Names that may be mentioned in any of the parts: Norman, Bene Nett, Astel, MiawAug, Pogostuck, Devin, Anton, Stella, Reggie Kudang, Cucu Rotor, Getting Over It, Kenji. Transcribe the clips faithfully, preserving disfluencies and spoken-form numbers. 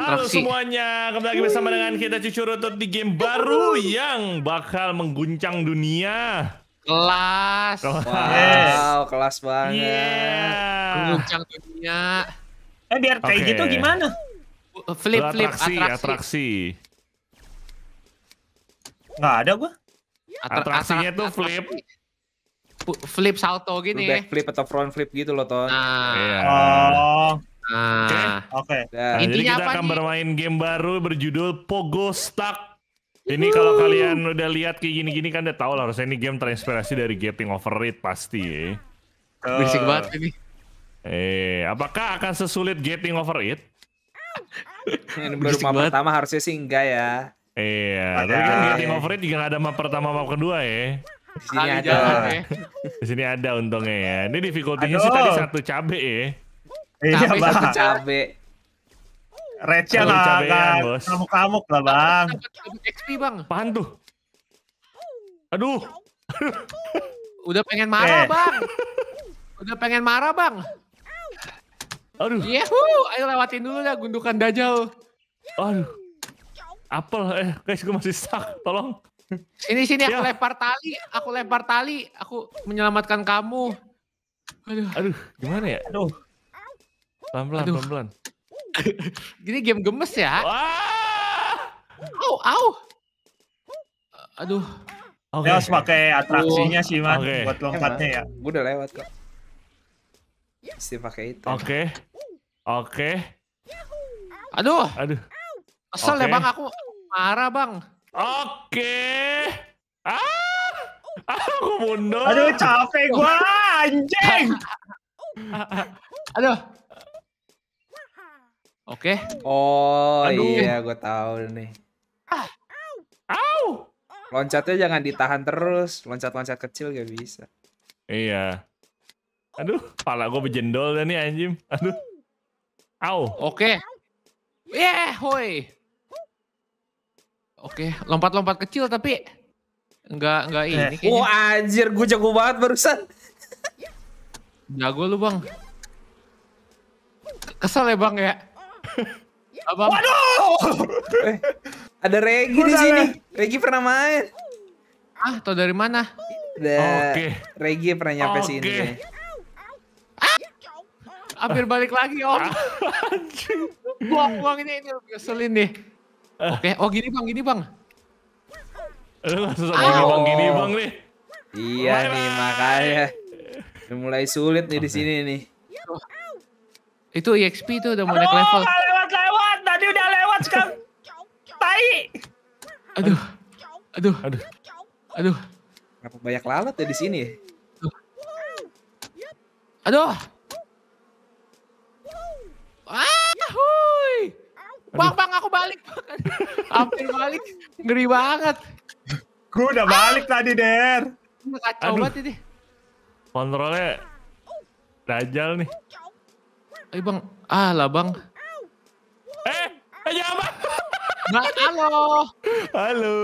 Halo atraksi. Semuanya, kembali lagi bersama dengan kita Cucu Rotor di game baru yang bakal mengguncang dunia. Kelas. Kelas. Wow, kelas banget. Yeah. Mengguncang dunia. Eh biar kayak okay. gitu gimana? Flip, flip, atraksi. Atraksi. Nggak ada gua. Atraksinya tuh flip. Flip salto gini. Back flip atau front flip gitu loh, Ton. Nah. Yeah. Oh. Nah. Oke. Okay. Nah, nah, jadi kita akan nih? bermain game baru berjudul Pogostuck. Ini kalau kalian udah lihat kayak gini-gini kan udah tau lah, harusnya ini game terinspirasi dari Getting Over It pasti ya. Uh. Bising banget ini. Eh, apakah akan sesulit Getting Over It? Ini baru map pertama harusnya sih enggak ya. Iya, tapi kan Getting Over It juga ada map pertama map kedua ya. Di sini Kali ada. Ya. Di sini ada untungnya ya. Ini difficulty-nya sih tadi satu cabe ya. Iya satu cabe. Receh lah, kamuk-kamuk lah bang. X P bang. Apaan tuh? Aduh. Udah pengen marah eh. bang. Udah pengen marah bang. Aduh. Yehuuu, ayo lewatin dulu dah gundukan Dajjal. Aduh. Apel, eh guys gue masih stuck, tolong. Sini sini aku ya. lempar tali, aku lempar tali, aku menyelamatkan kamu. Aduh. Aduh, gimana ya? Aduh. Pelan-pelan, pelan-pelan. Gini game gemes ya. Au, au. Aduh. Oke, okay. harus pakai atraksinya oh. sih, Man. Okay. Buat lompatnya ya. Gue udah lewat kok. Mesti pakai itu. Oke. Okay. Oke. Okay. Aduh. Aduh. Kesel okay. ya, Bang. Aku marah, Bang. Oke. Okay. Ah. Aku mundur. Aduh, capek gua, anjing. Aduh. Oke. Okay. Oh Aduh. iya, gue tahu nih. Ah. Au. Loncatnya jangan ditahan terus, loncat-loncat kecil gak bisa. Iya. Aduh, pala gue bejendol dah nih anjing. Aduh. Au. Oke. Okay. Yeah, hoi. Oke, okay. lompat-lompat kecil tapi enggak enggak ini. Eh. Oh anjir, gue jago banget barusan. Jago lu bang. Kesel ya bang ya. Abang. Waduh, eh, ada Reggie di sini. Reggie pernah main. Ah, tau dari mana? Da, Oke. Reggie pernah nyampe Oke. sini. Ah, hampir balik lagi om. Buang-buang ini, ini ngeselin nih. Oke, oh gini bang, gini bang. Aduh, susah banget bang, gini bang nih. Iya Bye -bye. nih makanya. Udah mulai sulit nih okay. di sini nih. Itu E X P itu udah mulai naik level. Aduh, lewat-lewat. Tadi udah lewat sekarang. Tai. Aduh. Aduh. Aduh. Aduh. Kenapa banyak lalat ya di sini? Aduh. Ah, hui. Bang, bang aku balik. Hampir balik. Ngeri banget. Gue udah balik tadi, Der. Kacau banget ini. Kontrolnya Dajjal nih. Ayo bang, ah lah bang. Eh, aja bang. Nah, halo. Halo.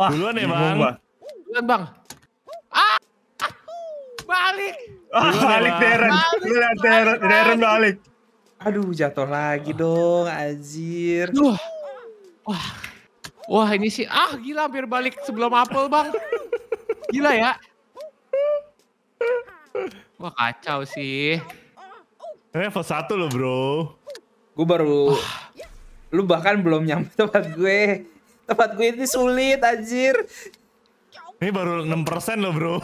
Wah, duluan ya bang. Duluan bang. Ah, balik. Ah, balik Darren. Duluan Darren, Darren balik. Aduh, jatuh lagi dong, anjir. Duh. Wah, wah ini sih, ah gila hampir balik sebelum apel bang. Gila ya. Wah kacau sih. Level satu lo bro. Gue baru. Oh. Lu bahkan belum nyampe tempat gue. Tempat gue ini sulit anjir. Ini baru enam persen lo bro.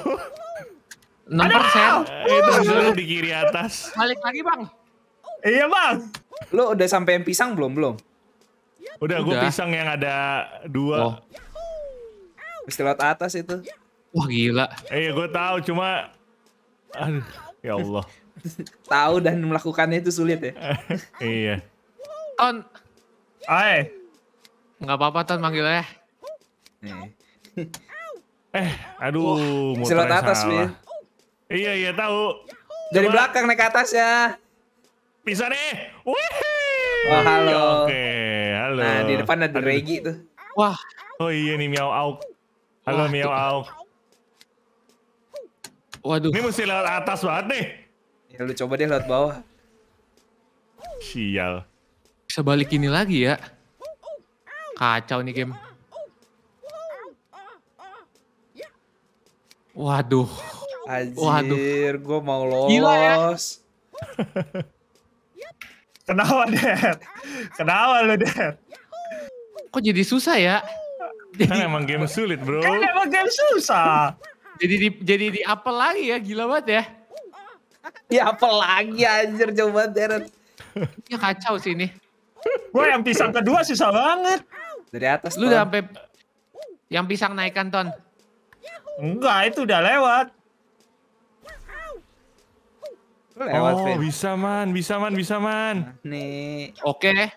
enam persen? Itu sulit di kiri atas. Balik lagi bang. Iya bang. Lu udah sampai yang pisang belum? Belum. Udah, udah. Gue pisang yang ada dua. Mesti lewat atas itu. Wah gila. Iya eh, gue tahu cuma. Aduh, ya Allah. Tahu dan melakukannya itu sulit ya. Iya. Ton. Hai. Enggak apa-apa Ton manggilnya. Eh, aduh, mau ke atas nih. Iya, iya tahu. Dari Coba. belakang naik ke atas ya. Bisa nih. Wih. Wah, halo. Oke, halo. Nah, di depan ada Reggie tuh. Wah. Oh iya nih MiawAug. Halo MiawAug. Waduh. Ini mesti lewat atas banget nih. Ya lu coba deh lewat bawah. Sial. Bisa balik ini lagi ya. Kacau nih game. Waduh. Anjir, gue mau lolos. Gila ya? Kenapa, Dad? Kenapa lu, Dad? Kok jadi susah ya? Jadi, kan emang game sulit, bro. Kan emang game susah. Jadi di, jadi di apa lagi ya? Gila banget ya. Ya apa lagi anjir, coba Deren. Ya kacau sih ini. Gue yang pisang kedua susah banget. Dari atas, Lu Ton. Udah sampai yang pisang naikkan, Ton. Enggak, itu udah lewat. Lewat, oh, Vin. Bisa man, bisa man, bisa man. Nih. Oke. Okay.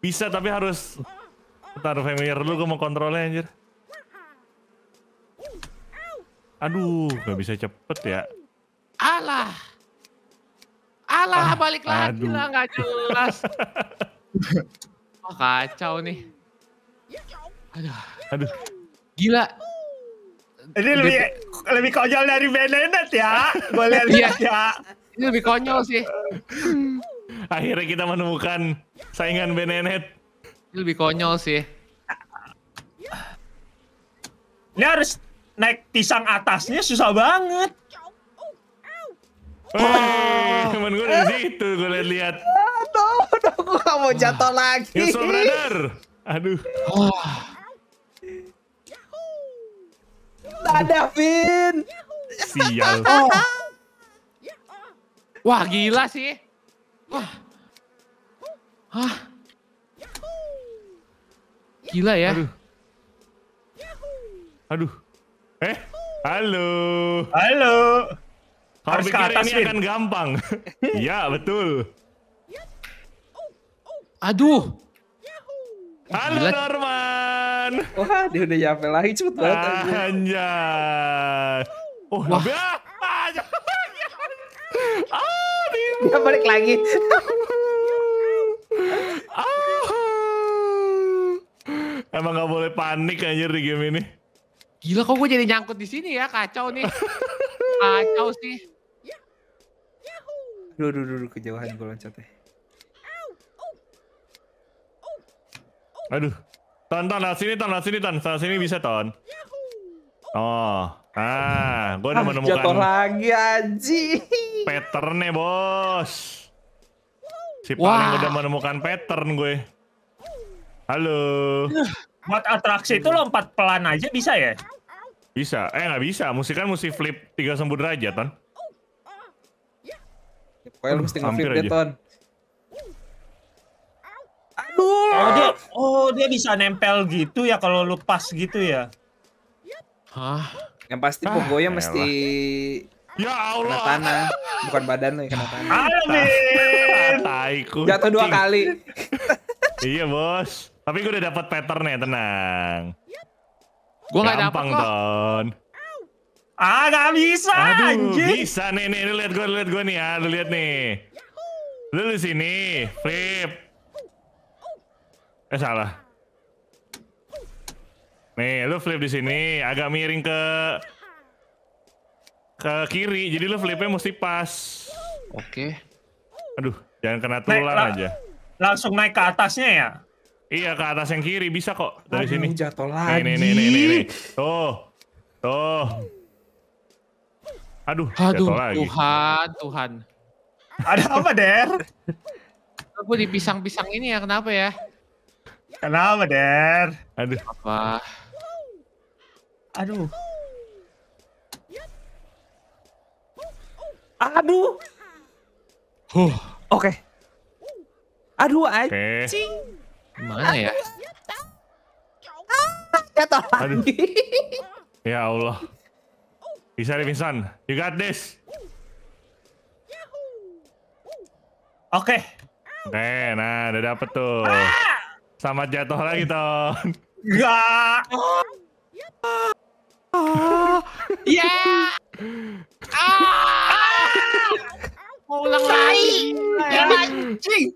Bisa tapi harus taruh familiar dulu, gue mau kontrolnya anjir. Aduh, gak bisa cepet ya. Alah. Alah, ah, balik lagi aduh. Lah, gak jelas. Wah, oh, kacau nih. Aduh. Aduh. Gila. Ini lebih, lebih konyol dari Bene Nett ya. Gue lihat ya. Ini lebih konyol sih. Akhirnya kita menemukan saingan Bene Nett. Ini lebih konyol sih. Ini harus naik pisang atasnya susah banget. Wah, temen gue di situ gue lihat-lihat. Aduh, gue gak mau jatuh lagi. Yusuf brother. Aduh. Wah. Ada Vin. Sial. Oh. Wah gila sih. Wah. Hah. Gila ya. Aduh. Aduh. Eh. Halo. Halo. Kau harus ke atas ini akan gampang. Iya betul. Aduh. Halo gila. Norman. Wah, dia udah nyampe lagi cepet banget. Anjay. Oh, wah. Ah, dia balik lagi. Ah. Emang gak boleh panik anjir di game ini. Gila kok gue jadi nyangkut di sini ya, kacau nih. Kacau sih. Duh, duh, duh, kejauhan gue loncatnya. Aduh. Ton, Ton, lewat sini, Ton, lewat sini, Ton, lewat sini bisa, Ton. Oh, ah, gue udah ah, menemukan. Jatuh lagi, anjing. Patternnya, bos. Si wow. Paling udah menemukan pattern gue. Halo. Buat atraksi itu lompat pelan aja bisa ya? Bisa, eh nggak bisa. Mesti kan mesti flip tiga puluh derajat, Ton. Pokoknya lu mesti ngeflip deh, Ton. Aduh. Oh dia, oh dia bisa nempel gitu ya kalau lu pas gitu ya. Hah? Yang pasti pogonya ah, mesti ya Allah. Kena tanah, bukan badan lu yang kena tanah. Aduh. Jatuh dua kali. Iya bos. Tapi gue udah dapat patternnya, tenang. Gue nggak dapat kok. Ah nggak bisa. Aduh, anjing. Bisa nih nih, lu lihat gue, lihat gue nih ya, lu lihat nih. Lu di sini, flip. Eh salah. Nih, lu flip di sini agak miring ke ke kiri. Jadi lu flipnya mesti pas. Oke. Aduh, jangan kena tulang naik, aja. Langsung naik ke atasnya ya? Iya, ke atas yang kiri bisa kok dari aduh, sini. Jatuh lagi. Nih, nih, nih, nih, nih. Tuh. Tuh. Aduh, aduh jatuh Tuhan, lagi. Tuhan, Tuhan. Ada apa, Der? Aku di pisang-pisang ini ya, kenapa ya? Kenapa, Der? Aduh. Apa? Aduh. Aduh. Huh. Oke. Okay. Aduh, anjing. Okay. Mana ya? Jatuh lagi. Ya Allah. Bisa nih, Vincent. You got this. Oke. Okay. Oke, okay, nah udah dapet tuh. Ah! Sama jatuh lagi, Ton. Gak. Ya. Mau ulang lagi. Anjing.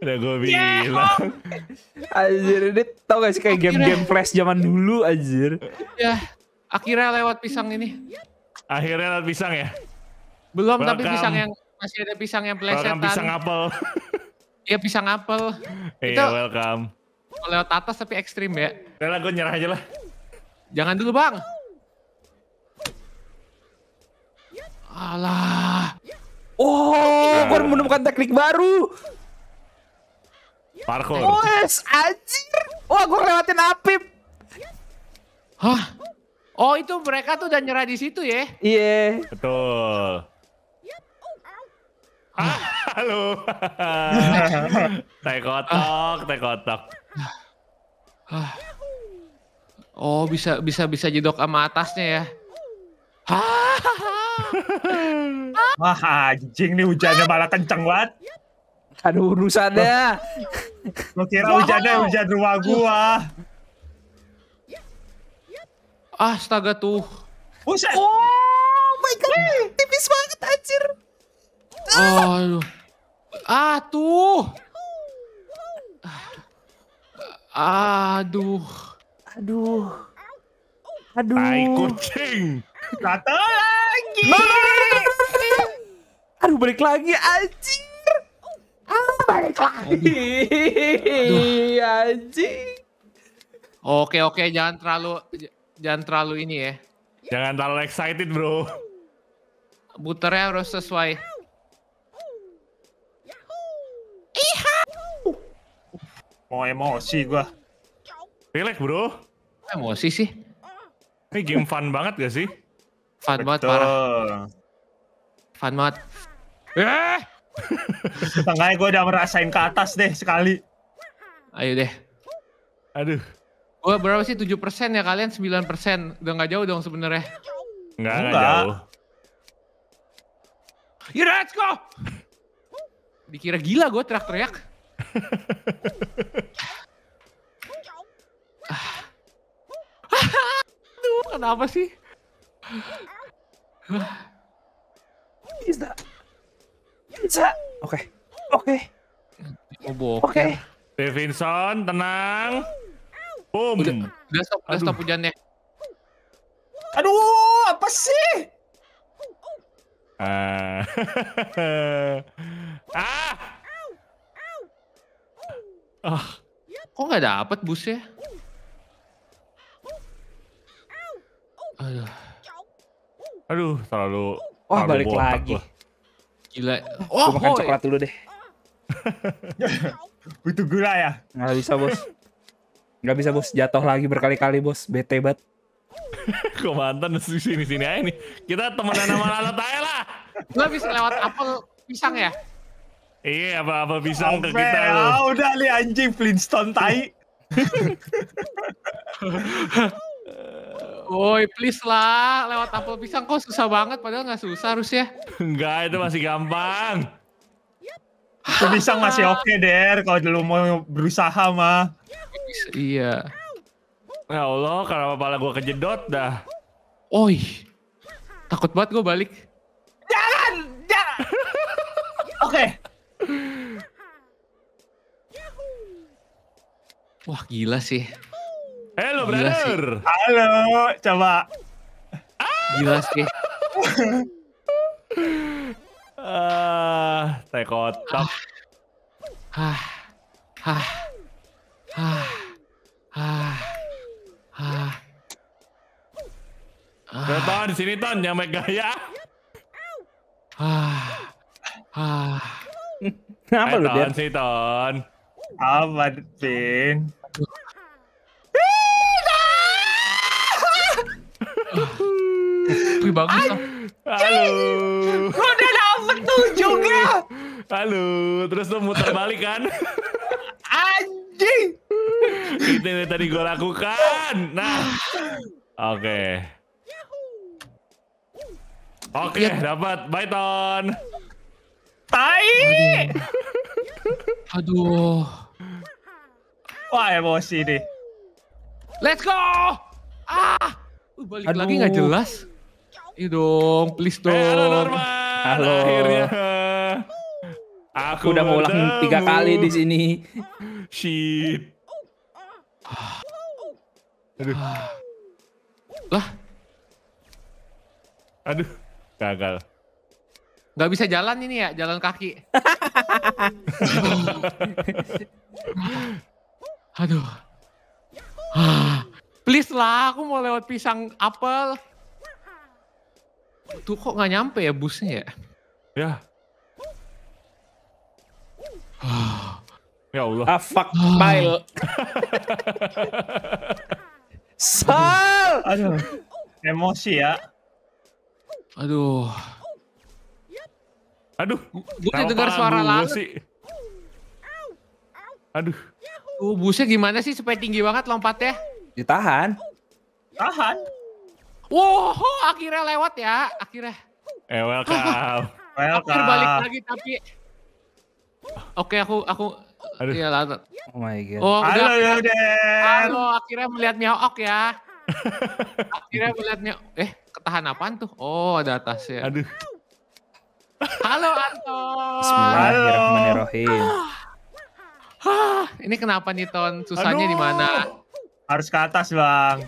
Udah gue bilang. Anjir, ini tau gak sih kayak game-game flash zaman dulu, anjir. Ya, akhirnya lewat pisang ini. Akhirnya lewat pisang ya? Belum, tapi pisang yang Masih ada pisang yang pelesetan. Welcome pisang apel. Iya pisang apel. Iya yeah, welcome. Lewat atas tapi ekstrim ya. Udah lah gue nyerah aja lah. Jangan dulu bang. Alah. Oh, gue menemukan teknik baru. Parkour. Wes, anjir. Wah, gue lewatin Apip. Hah? Oh, itu mereka tuh udah nyerah di situ ya? Iya. Yeah. Betul. Ah, halo. Teh kotok, teh kotok. Oh, bisa bisa bisa jedok sama atasnya ya. Wah anjing nih hujannya malah kenceng banget. Ada urusannya. Lo kira wow. hujannya hujan rumah gua. Astaga tuh. Buset. Oh my god. Tipis banget anjir. Oh, aduh. Ah tuh. Aduh. Aduh. Aduh. Tai kucing. Kata lagi. Aduh balik lagi anjing. Balik lagi anjing. Oke oke jangan terlalu jangan terlalu ini ya. Jangan terlalu excited bro. Puternya harus sesuai. Mau emosi gua. Relax bro. Emosi sih. Ini game fun banget gak sih? Fun banget parah. Fun banget. Eh! Setengahnya gue udah merasain ke atas deh sekali. Ayo deh. Aduh. Gue berapa sih tujuh persen ya kalian sembilan persen. Udah gak jauh dong sebenarnya. Enggak, enggak jauh. Yaudah let's go! Dikira gila gue teriak-teriak. Aduh kenapa sih? Bisa, bisa. Oke, oke. Oke. Devinson, tenang. Boom. Udah, udah stop, udah stop hujannya. Aduh, apa sih? Uh, ah. Oh. Kok nggak dapet busnya? Aduh. Aduh, terlalu... Oh, terlalu balik lagi. Gua. Gila. Oh, gua makan oh, coklat dulu deh. Butuh gula ya? Nggak bisa, bos. Nggak bisa, bos. Jatuh lagi berkali-kali, bos. Bete banget. Komandan sini-sini aja nih. Kita temenan sama lalat aja lah. Gua bisa lewat apel pisang ya? Iya, apel-apel pisang ke kita. Ah, udah li anjing Flintstone tai. Woi, please lah, lewat apel pisang kok susah banget, padahal nggak susah harusnya. Enggak, itu masih gampang. Apel pisang masih oke, okay, Der, kalau dulu mau berusaha mah. Iya. Ya Allah, karena kepala gua kejedot dah. Oi, takut banget gua balik. Jangan, jangan. Oke. Okay. Wah gila sih. Hello brother. Halo, coba. Gila sih. Ah, teh kotak. Hah. Hah. Hah. Hah. Hah. Ton, sini Ton, yang megaya. Hah. Hah. Kenapa lu Ton, sini Ton. Aman, Pin. Wih bagus lah. Halo. Gue udah dapet tujuh ya. Halo. Terus lo muter balik kan. Anjing. Itu yang tadi gue lakukan. Nah. Oke. Oke dapat. Bye Ton. Tai. Aduh. Wah emosi nih. Let's go. Ah. Uh, balik aduh. Lagi gak jelas. Iya dong, please dong. Hey, halo Norman. Halo. Akhirnya. Aku, aku udah mau ulang tiga kali di sini. Shit. Aduh. Lah. Aduh, gagal. Gak bisa jalan ini ya, jalan kaki. Aduh. Please lah, aku mau lewat pisang apel. Tuh kok gak nyampe ya busnya ya? Ya. Ya Allah. Ah, fuck my... Sal! Aduh. Emosi ya. Aduh. Aduh, gue dengar suara lalu. Aduh. Tuh, busnya gimana sih supaya tinggi banget lompatnya? Ditahan. Tahan. Wow, akhirnya lewat ya, akhirnya. Eh, welcome. Welcome. Aku balik lagi tapi... Oke, aku... aku... Aduh. Iya, lalu. Oh my God. Oh, halo, Yoden. Halo, akhirnya melihat MiawAug ya. Akhirnya melihat Mio... Eh, ketahan apaan tuh? Oh, ada atasnya. Aduh. Halo Anton. Bismillahirrahmanirrahim. Ah, ini kenapa nih Ton? Susahnya di mana? Harus ke atas bang.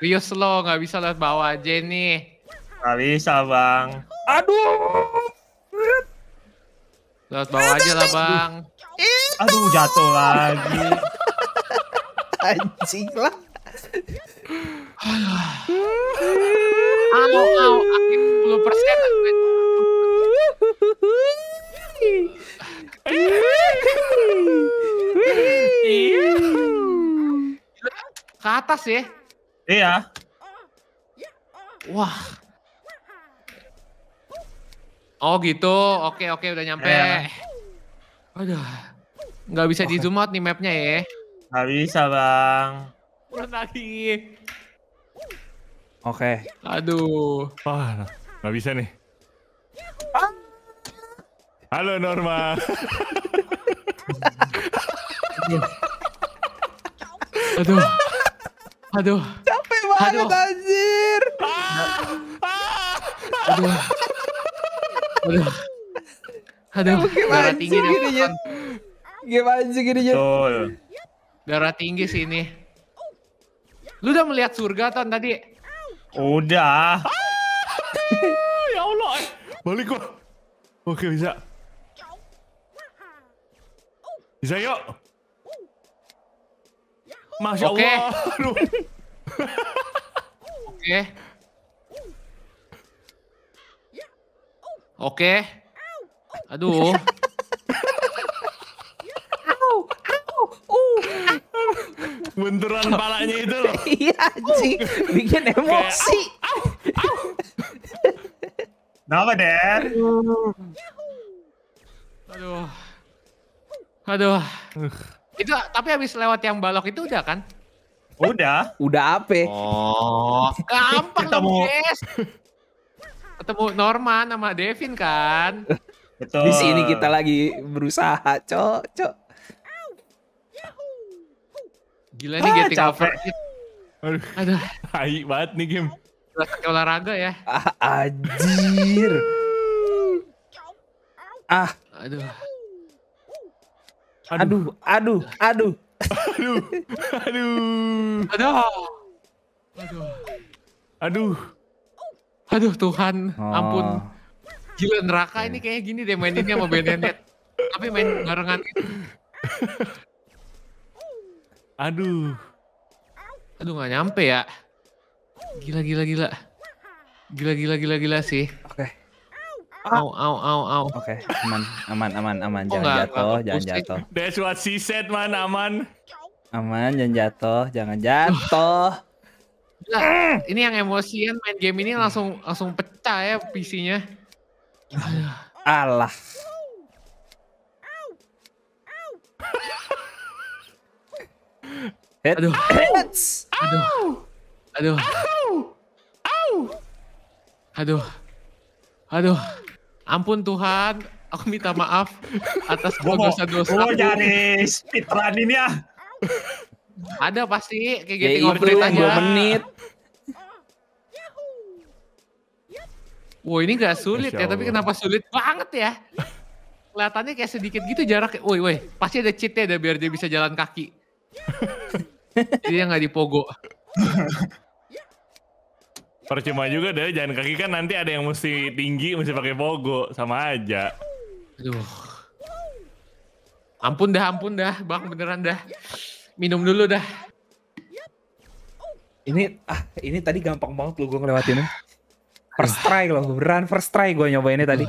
Rius lo nggak bisa lihat bawah aja nih. Nggak bisa bang. Aduh. Lihat bawah aja lah bang. Aduh jatuh lagi. Anjing lah. Aduh, aduh, akhir sepuluh persen. Ke atas ya? Iya. Wah. Oh gitu. Oke oke udah nyampe. Yeah. Aduh. Nggak bisa okay. Di zoom out nih mapnya ya? Nggak bisa bang. Udah lagi. Oke. Okay. Aduh. Wah nggak bisa nih. Halo Norman. Aduh. Aduh. Capek banget anjir. Aduh. Aduh. Aduh. Darah tinggi nih. Gimana sih gini ya? Betul. Darah tinggi sih ini. Lu udah melihat surga Ton tadi? Udah. Ya Allah. Balik gua. Oke bisa. Bisa yuk. Masya Oke. Allah. Oke. Oke. Aduh. Benturan palanya itu loh. Iya anjing. Bikin emosi. Kenapa Den? Aduh. Aduh. Itu tapi habis lewat yang balok itu udah kan? Udah. Udah apa? Oh, gampang dong guys. Ketemu Norman sama Devin kan? Betul. Di sini kita lagi berusaha, cok, cok. Gila nih ah, Getting Over It. Aduh, hai banget nih game. Udah pakai olahraga ya? Ah, anjir. Ah, aduh. Aduh, aduh, aduh, aduh, aduh, aduh, aduh, aduh, aduh, Tuhan, oh. Ampun, gila neraka ini kayak gini deh maininnya sama Bene Nett, tapi main barengan gitu. Aduh, aduh nggak nyampe ya, gila, gila, gila, gila, gila, gila, gila sih. Oke. Okay. Au, au, au, au. Oke, okay, aman, aman, aman, aman. Jangan oh, jatuh, jangan jatuh. That's what she said, man, aman. Aman, jangan jatuh, jangan jatuh. Nah, ini yang emosian main game ini langsung langsung pecah ya P C-nya. Allah. Aduh. Aduh. Aduh. Aduh. Aduh. Ampun Tuhan, aku minta maaf atas dosa-dosa. Gua jadi speedrun ini ya. Ada pasti kayak Getting Over It aja. dua menit. Wah ini gak sulit ya, tapi kenapa sulit banget ya? Kelihatannya kayak sedikit gitu jaraknya. Woi woi, pasti ada cheat-nya ada biar dia bisa jalan kaki. Jadi dia gak dipogo. Percuma juga deh, jalan kaki kan nanti ada yang mesti tinggi, mesti pakai pogo, sama aja. Aduh. Ampun dah, ampun dah, bang, beneran dah. Minum dulu dah. Ini, ah, ini tadi gampang banget lo gue ngelewatinnya. First try loh, beneran first try gue nyoba ini tadi.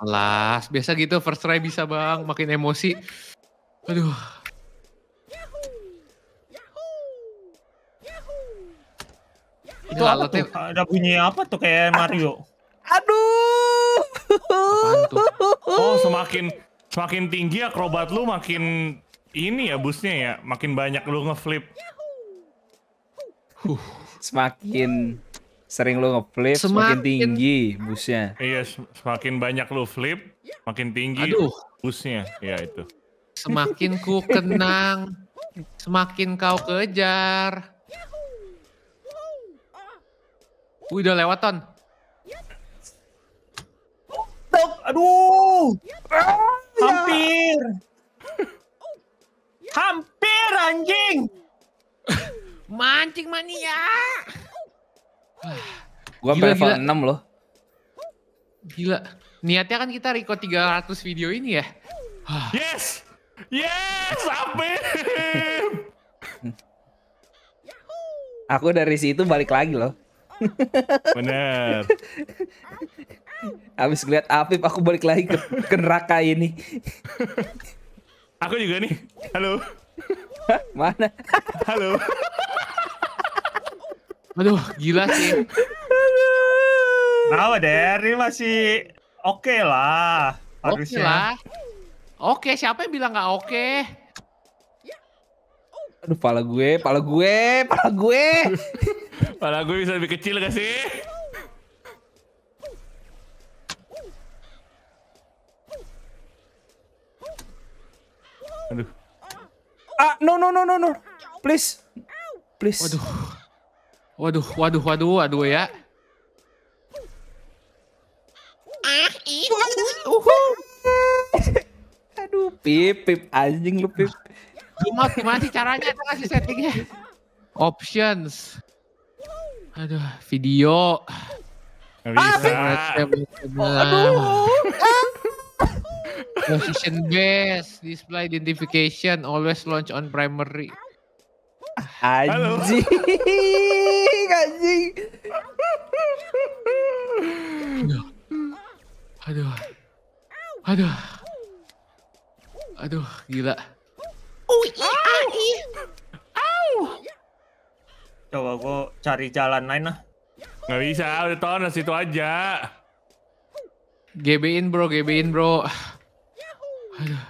Alas, biasa gitu first try bisa bang, makin emosi. Aduh. Itu apa tuh? Ada bunyi apa tuh kayak Mario? Aduh. Oh, semakin semakin tinggi akrobat lu makin ini ya busnya ya, makin banyak lu ngeflip. Huh. Semakin sering lu ngeflip, semakin, semakin tinggi busnya. Iya, semakin banyak lu flip, makin tinggi Aduh. busnya. Ya itu. Semakin ku kenang, semakin kau kejar. Wih, udah lewat, Ton. Aduh. Hampir. Hampir, anjing. Mancing mania. Gua sampai level enam loh. Gila. Niatnya kan kita record tiga ratus video ini ya. Yes. Yes, hampir. Aku dari situ balik lagi loh. Bener. Abis ngeliat Afif aku balik lagi ke, ke neraka ini. Aku juga nih. Halo. Hah, mana? Halo. Aduh, gila sih. Nah, Der, ini masih oke okay lah. Harusnya. Oke okay lah. Oke, okay, siapa yang bilang nggak oke? Okay? Aduh, pala gue, pala gue, pala gue. Pala gue bisa lebih kecil gak sih? Aduh. Ah, no no no no no. Please. Please. Waduh. Waduh, waduh, waduh, waduh ya. Ah, ih. Aduh, pip pip anjing lu pip. Gimana, gimana sih caranya? Itu kasih settingnya. Options. Aduh, video. Bisa. Aduh. Position base, display identification, always launch on primary. Anjing, anjing. Aduh. Aduh. Aduh. Aduh, gila. Oh, iya. Au. Coba gue cari jalan lain lah. Nggak bisa, udah tau dari situ aja. G B-in bro, G B-in bro. Aduh.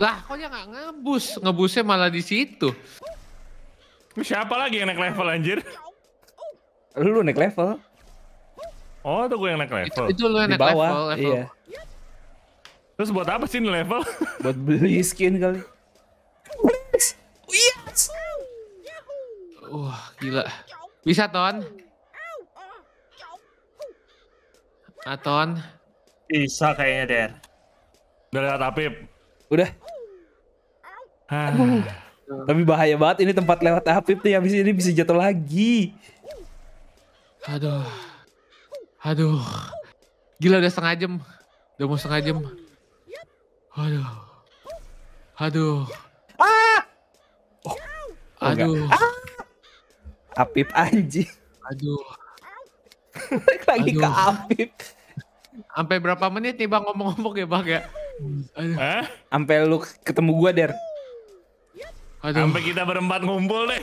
Lah, kok dia nggak ngebus? Ngebusnya malah di situ. Siapa lagi yang naik level anjir? Lu naik level. Oh, itu gue yang naik level. Itu, itu lu yang naik level, level. Iya. Terus buat apa sih ini level? Buat beli skin kali. Yes. Wah, uh, gila. Bisa, Ton? Anton bisa kayaknya Der. Udah lewat Apip. Udah. Tapi bahaya banget ini tempat lewat Apip nih, habis ini bisa jatuh lagi. Aduh. Aduh. Gila udah setengah jam. Udah mau setengah jam. Aduh. Aduh. Ah! Oh. Aduh. Ah! Apip anjing. Aduh. Lagi Aduh. ke Afif. Sampai berapa menit nih bang ngomong-ngomong ya bang ya? Sampai lu ketemu gua Der. Sampai kita berempat ngumpul deh.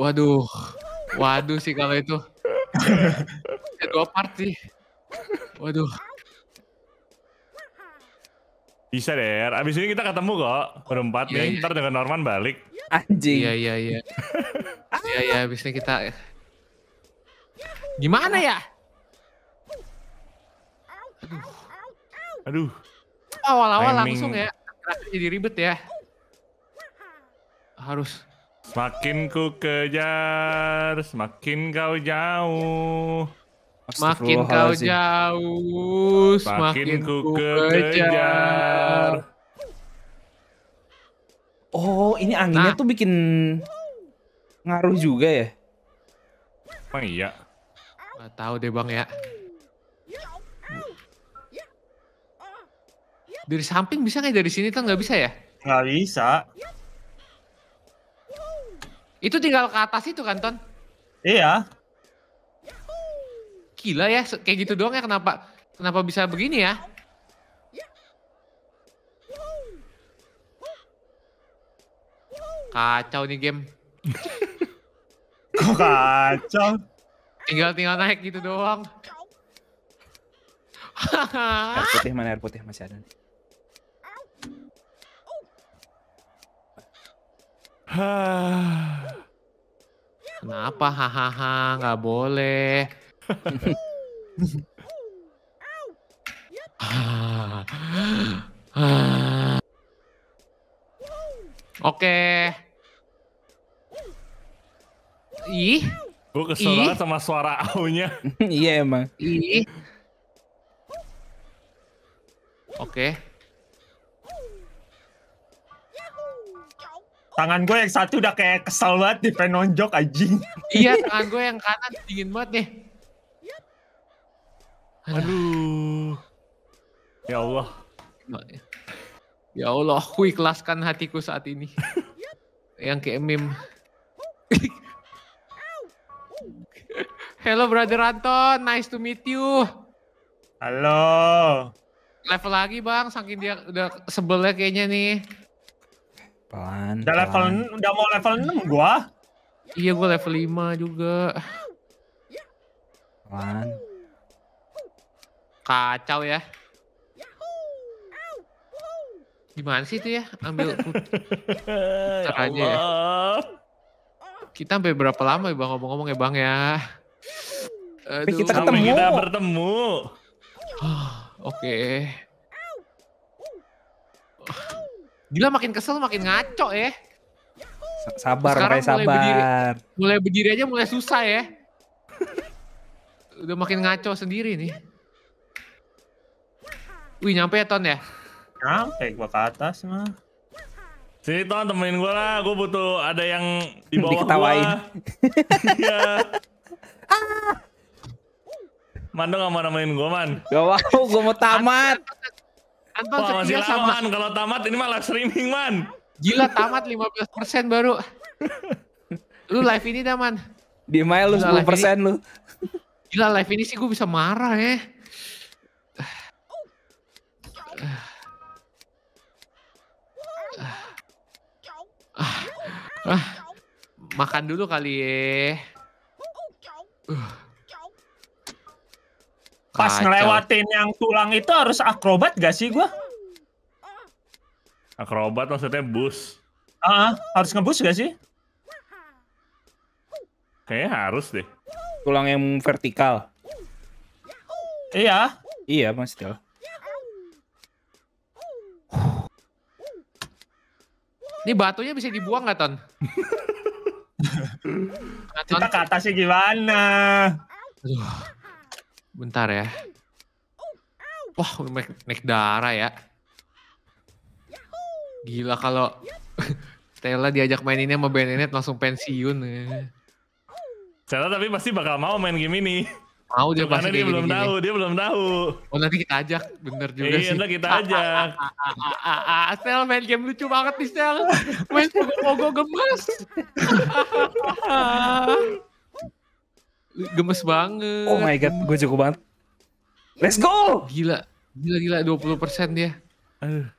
Waduh, waduh sih kalau itu. Dua part sih. Waduh. Bisa Der. Abis ini kita ketemu kok berempat. Ya, ya. Ntar dengan Norman balik. Anjing. Iya iya iya. Iya iya. Abis ini kita. Gimana ya? Aduh. Awal-awal langsung ya. Jadi ribet ya. Harus. Semakin ku kejar, semakin kau jauh. Semakin kau jauh, semakin ku kejar. Oh, ini anginnya nah. tuh bikin ngaruh juga ya? Oh iya. Nggak tahu deh bang ya. Dari samping bisa nggak dari sini? Tuh nggak bisa ya? Nggak bisa. Itu tinggal ke atas itu kan, Ton? Iya. Gila ya, kayak gitu doang ya, kenapa kenapa bisa begini ya? Kacau nih game. Kok kacau? Tinggal-tinggal naik gitu doang. Air putih mana, air putih masih ada nih. Kenapa hahaha nggak boleh? Oke. Ih, gue kesel banget sama suara aunya. Iya emang. Ih. Oke. Tangan gue yang satu udah kayak kesel banget di penonjok anjing. Iya, tangan gue yang kanan dingin banget nih. Aduh. Ya Allah. Ya Allah, aku ikhlaskan hatiku saat ini. Yang kayak meme. Hello brother Anton, nice to meet you. Halo. Level lagi bang, saking dia udah sebelnya kayaknya nih. Pelan, udah level, udah mau level enam gua. Iya gua level lima juga. Pelan. Kacau ya. Gimana sih itu ya? Ambil caranya ya. Kita sampai berapa lama ya bang ngomong-ngomong ya bang ya. Aduh, kita ketemu. Kita bertemu. Oke. Gila makin kesel makin ngaco ya. Sabar, mulai sabar. Berdiri, mulai berdiri aja mulai susah ya. Udah makin ngaco sendiri nih. Wih nyampe ya Ton ya? Nyampe gua ke atas mah. Sini Ton temenin gua lah, gua butuh ada yang di bawah diketawain. Iya. Ah. Man dong gak mau nemenin gua man. Gak mau, gua mau tamat. Anton wah, setia sama man. Kalau tamat ini mah live streaming man. Gila tamat lima belas persen baru. Lu live ini dah man. Di mail lu sepuluh persen lu. Gila live ini sih gua bisa marah ya. Ah, makan dulu kali ya. Uh. Pas kacau. Ngelewatin yang tulang itu harus akrobat gak sih gua? Akrobat maksudnya bus. Ah, uh, harus ngebus gak sih? Kayaknya harus deh. Tulang yang vertikal. Iya. Iya Mas Stella. Ini batunya bisa dibuang gak, Ton? Kita ke atasnya gimana? Aduh, bentar ya. Wah, naik, naik darah ya. Gila kalau Stella diajak main ini sama Bene Nett langsung pensiun. Stella tapi pasti bakal mau main game ini. Mau dia pasti dia belum tahu, dia belum tahu. Oh nanti kita ajak, bener juga sih. Iya nanti kita ajak. Astel main game lucu banget nih Stel. Main pogo gemes. Gemes banget. Oh my god, gue cukup banget. Let's go. Gila, gila gila dua puluh persen dia. Aduh.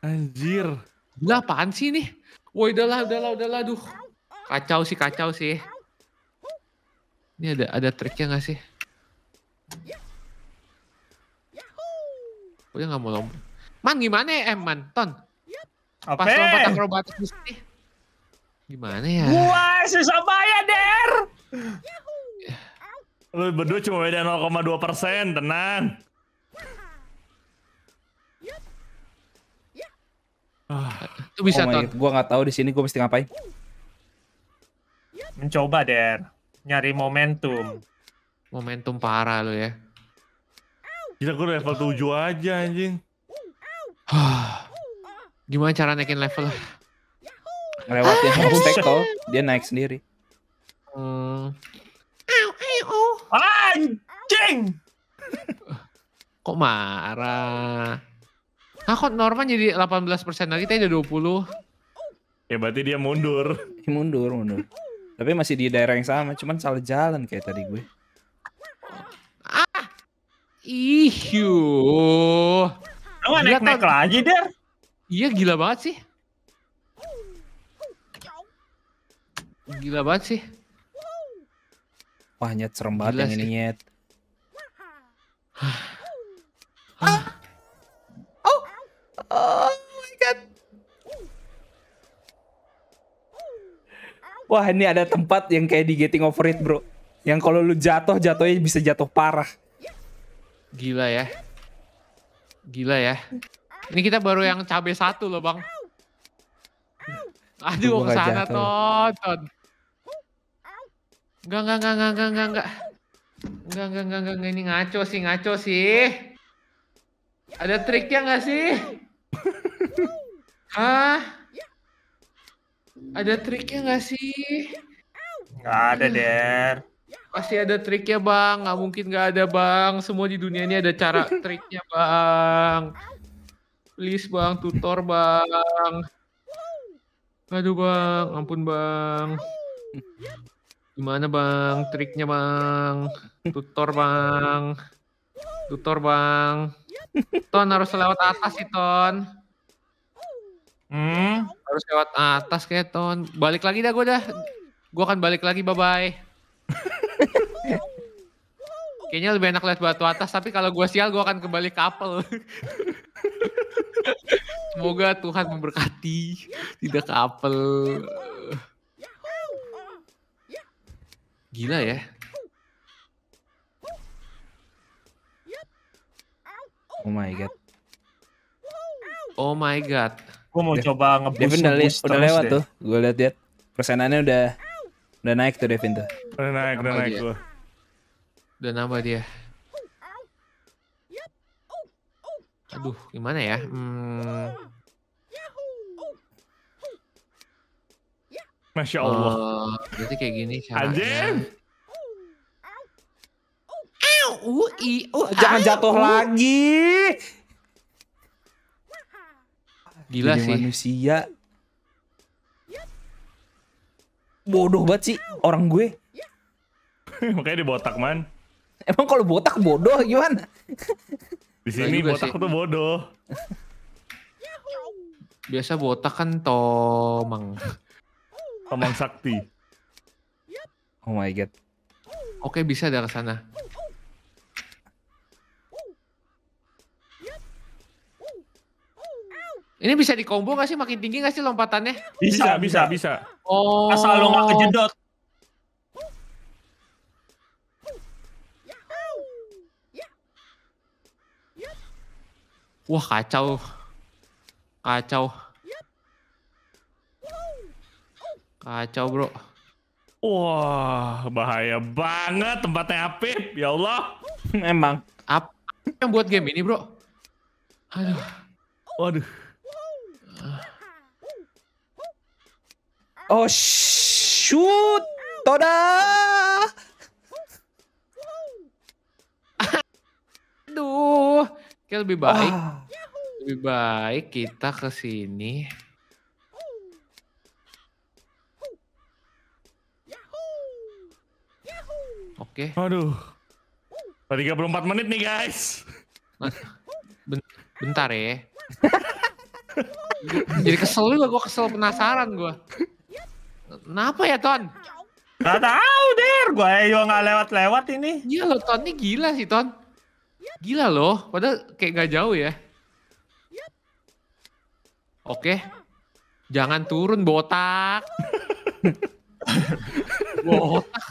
Anjir. Gila apaan sih nih? Woi udahlah, udahlah, udahlah, aduh. Kacau sih, kacau sih. Ini ada ada triknya nggak sih? Udah nggak mau lompat. Man gimana ya em man Ton? Pas lompat akrobatik mesti. Gimana ya? Wah susah banget der. Lu berdua cuma beda nol koma dua persen tenang. Itu bisa Ton. Gue nggak tahu di sini gue mesti ngapain. Mencoba der. Nyari momentum. Momentum parah lo ya. Gila gue level tujuh aja anjing. Gimana cara naikin level? Lewatin obstacle, dia naik sendiri. Hmm. Anjing! Kok marah? Ah, kok Norman jadi delapan belas persen lagi, tadi udah dua puluh. Ya berarti dia mundur. Mundur, mundur. Tapi masih di daerah yang sama, cuman salah jalan kayak tadi gue. Ah! Ihuuu. Lu gak naik-naik lagi, Der? Iya, gila banget sih. Gila banget sih. Wah, nyet, serem banget yang ini, nyet. Oh. Oh. Oh my god. Wah, ini ada tempat yang kayak di Getting Over It, bro. Yang kalau lu jatuh, jatuhnya bisa jatuh parah. Gila ya. Gila ya. Ini kita baru yang cabe satu loh, Bang. Aduh, ke sana tonton. Enggak, enggak, enggak, enggak, enggak, enggak. Enggak, enggak, enggak, enggak, enggak, ini ngaco sih, ngaco sih. Ada triknya enggak sih? Hah? Ada triknya enggak sih? Enggak ada, Der. Pasti ada triknya, Bang. Enggak mungkin enggak ada, Bang. Semua di dunia ini ada cara triknya, Bang. Please, Bang, tutor, Bang. Aduh, Bang. Ampun, Bang. Gimana, Bang? Triknya, Bang. Tutor, Bang. Tutor, Bang. Ton harus lewat atas sih, Ton. Hmm, harus lewat atas kayak, Ton. Balik lagi dah gue dah. Gue akan balik lagi, bye-bye. Kayaknya lebih enak lihat batu atas, tapi kalau gue sial gue akan kembali kapel. Semoga Tuhan memberkati, tidak kapel. Gila ya. Oh my god. Oh my god. Gue mau De coba nge-boost. Devin udah, le udah lewat deh. Tuh. Gue liat-liat. Persenannya udah udah naik tuh Devin tuh. Udah naik, udah naik gue. Udah nambah dia. Aduh, gimana ya? Hmm. Masya Allah. Oh, berarti kayak gini caranya. Anjing. Jangan jatuh lagi. Gila jadi sih. Manusia. Bodoh banget sih orang gue. Makanya dibotak, man. Emang kalau botak bodoh gimana? Di sini botak sih. Tuh bodoh. Biasa botak kan tomang. Omong sakti. Oh my god. Oke, bisa dari sana. Ini bisa dikombo gak sih? Makin tinggi gak sih lompatannya? Bisa, bisa, bisa. Oh. Asal lo gak kejedot. Wah, kacau. Kacau. Kacau, bro. Wah, bahaya banget tempatnya Apip. Ya Allah. Emang. Apa yang buat game ini, bro? Aduh. Waduh. Oh, shoot. Toda. Aduh. Kayak lebih baik. Ah. Lebih baik kita ke sini. Oke. Okay. Aduh. tiga puluh empat menit nih, guys. Bentar ya. Jadi kesel juga, gue kesel penasaran gue. Kenapa ya, Ton? Gak tau, Der. Gue juga gak lewat-lewat ini. Iya lo, Ton. Ini gila sih, Ton. Gila loh. Padahal kayak gak jauh ya. Oke. Okay. Jangan turun, botak. Botak.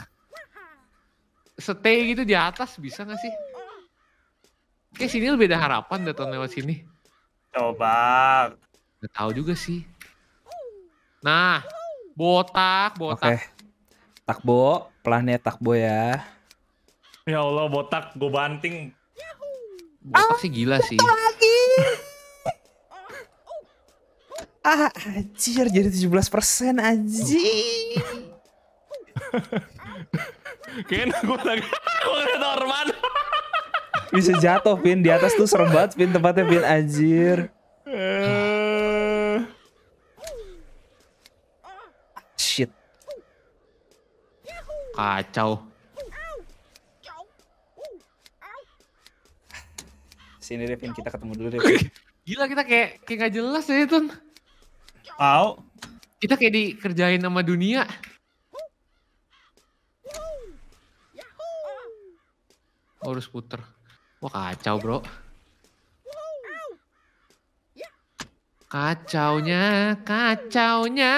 Stay gitu di atas bisa gak sih? Kayak sini lebih ada harapan datang lewat sini. Coba. Gak tahu juga sih. Nah, botak, botak. Okay. Takbo, pelannya takbo ya. Ya Allah, botak, gue banting. Botak sih gila sih. Ah, anjir, jadi tujuh belas persen anjir. Kayaknya gue lagi, gue liat Norman. Bisa jatuh, Pin. Di atas tuh serem banget, Pin. Tempatnya, Pin. Anjir. Uh... Shit. Kacau. Sini deh, Pin. Kita ketemu dulu deh, Pin. Gila, kita kayak kayak gak jelas ya, Tun. Wow. Kita kayak dikerjain sama dunia. Oh, harus puter. Wah, kacau, bro. Kacaunya, kacaunya.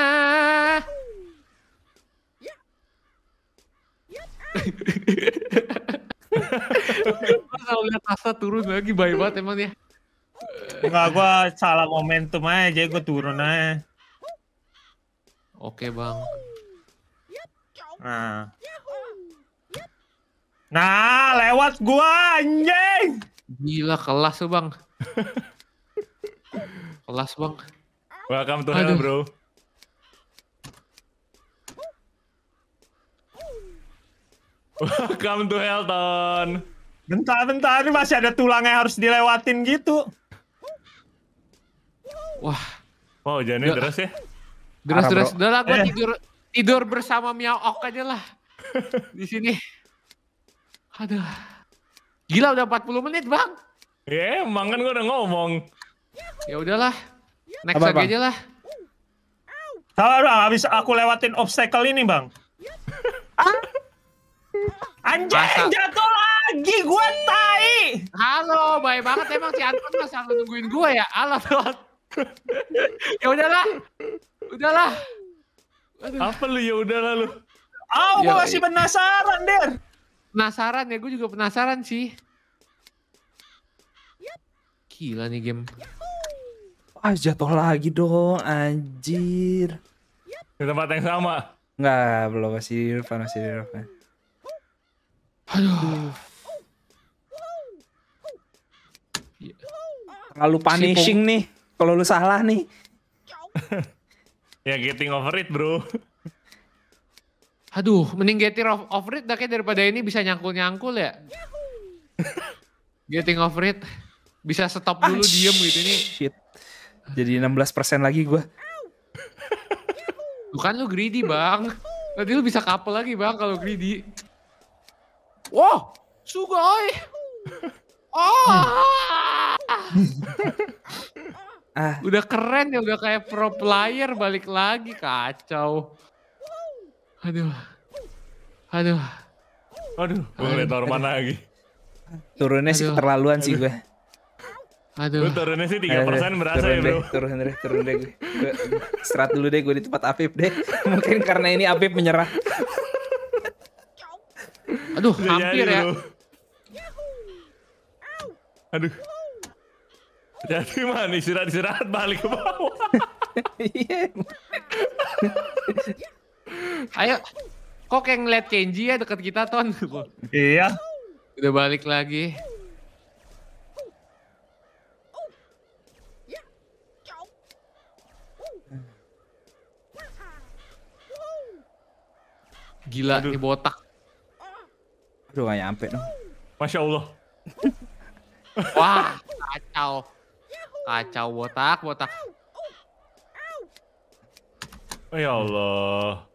Kalau lihat Asa turun lagi, baik banget emang ya. Enggak, gue salah momentum aja, jadi gue turun aja. Oke, Bang. Nah. Nah, lewat gua anjing. Gila, kelas tuh, Bang. Kelas, Bang. Welcome to hell, bro. Welcome to hell, Ton. Bentar-bentar, ini masih ada tulangnya harus dilewatin gitu. Wah. Wow, hujannya deras ya? Deras-deras. Udah lah, gua eh. tidur, tidur bersama MiawAug aja lah. Di sini. Aduh, gila udah empat puluh menit, Bang. Ya yeah, emang kan gue udah ngomong. Ya udahlah, next lagi aja lah. Sabar, Bang, habis aku lewatin obstacle ini, Bang. Anjing, jatuh lagi, gue tai. Halo, baik banget emang si Anton mas selalu nungguin gue ya, Allah. Ya udahlah, udahlah. Aduh. Apa lu ya udahlah lu? Oh, gue masih penasaran, Der. Penasaran ya, gue juga penasaran sih. Gila nih game. Ah, jatuh lagi dong, anjir. Di tempat yang sama? Nggak, belum, masih di depan, masih di depan. Aduh. Terlalu punishing nih, kalau lu salah nih. Ya getting over it, bro. Aduh, mending getting over it dah kayak daripada ini bisa nyangkul-nyangkul ya. Getting over it. Bisa stop dulu, ah, diem gitu nih. Shit. Jadi enam belas persen lagi gue. Bukan lu greedy, Bang. Nanti lu bisa couple lagi, Bang, kalau greedy. Wow, sugoi. Oh. Ah. Udah keren ya, udah kayak pro player balik lagi, kacau. Aduh, aduh, aduh, gue ngeliat Norman lagi. Turunnya aduh. Sih keterlaluan aduh. Sih gue. Aduh. Gue turunnya sih tiga persen berasa ya, Bro. Turun deh, turun deh gue. gue Istirahat dulu deh, gue di tempat Apip deh. Mungkin karena ini Apip menyerah. Aduh, udah hampir jadi, ya. Bro. Aduh. Jadi mana istirahat-istirahat balik ke bawah. Ayo, kok kayak ngeliat Kenji ya deket kita, Ton? Iya. Udah balik lagi. Gila, aduh. Nih botak. Aduh, gak nyampe dong. Masya Allah. Wah, kacau. Kacau botak, botak. Oh ya Allah.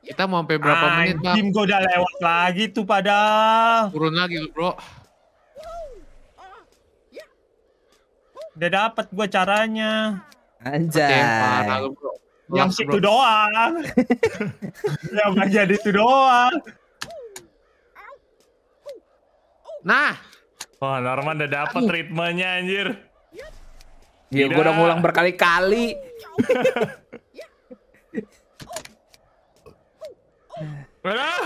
Kita mau sampai berapa ah, menit, Bang? Tim gue udah lewat lagi tuh padahal. Turun lagi, Bro. Udah dapet gue caranya. Anjay. Lalu, bro. Lalu, yang situ bro. Doang. Yang bagian itu doang. Nah. Wah, oh, Norman udah dapet aduh. Ritmenya, anjir. Ya, gue udah ngulang berkali-kali. Nah,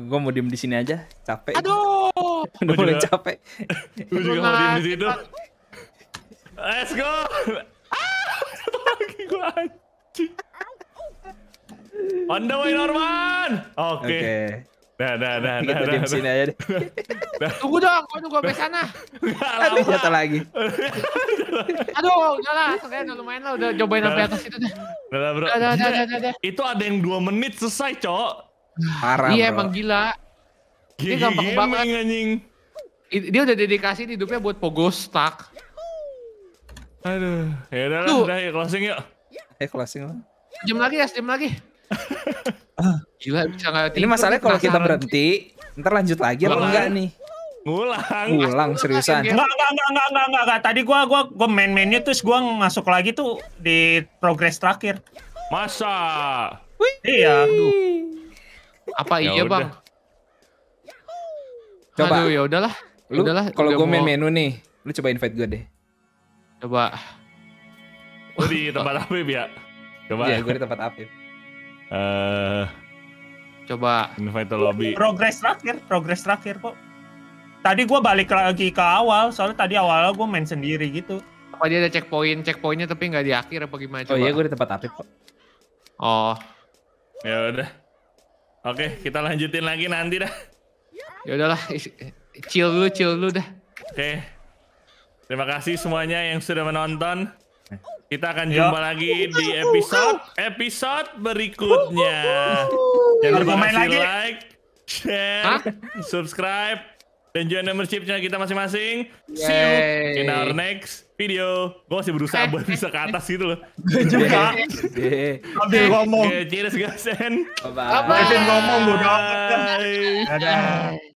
gue mau diem di sini aja, capek. Aduh, udah mulai capek. Gue juga mau diem di situ. Let's go. Lagi gue anjing. On the way, Norman. Oke. Okay. Okay. Nah, nah, nah, nah, nah, nah, sini nah. Aja deh. Nah. Tunggu dong, aduh gua sampai sana. Aduh, jatuh lagi. Aduh, udah lah, sebenarnya lumayan lah, udah cobain sampai atas itu deh. Nah, bro. Nah, nah, nah, nah, nah, nah. Itu ada yang dua menit selesai, Cok. Parah, iya, emang gila. Dia gampang banget. Anjing. Dia udah dedikasi hidupnya buat Pogostuck. Aduh, ya udah lah, udah ya closing yuk. Eh, closing lah. Jam lagi ya, jam lagi. Gila, bisa gak ini masalahnya kalau kita berhenti, ntar lanjut lagi apa enggak nih? Ngulang. Ngulang seriusan. Enggak, enggak, enggak, enggak, enggak, enggak, enggak. Tadi gua gua gua main-mainnya terus gua masuk lagi tuh di progress terakhir. Masa? Wih. Iya, aduh. Apa iya, Bang? Coba. Aduh, ya udahlah. Lu kalau gua main menu nih, lu coba invite gua deh. Coba. Lu di tempat Apip ya? Coba. Iya, gua di tempat Apip. Uh, coba invite lobby. Progress terakhir, progress terakhir kok. Tadi gua balik lagi ke awal, soalnya tadi awal gua main sendiri gitu. Apa dia ada checkpoint, checkpointnya tapi nggak di akhir apa gimana? Oh coba. Iya, gua di tempat aktif kok. Oh, ya udah. Oke, kita lanjutin lagi nanti dah. Ya udahlah, chill dulu, chill dulu dah. Oke, terima kasih semuanya yang sudah menonton. Kita akan jumpa Yo. lagi di episode episode berikutnya. Jangan lupa kasih like, share, Hah? subscribe, dan join membership channel kita masing-masing. See you in our next video. Gue masih berusaha buat bisa ke atas gitu loh. Juga. Abis ngomong. Cheers guys. Bye bye. Abis ngomong udah. Dadah.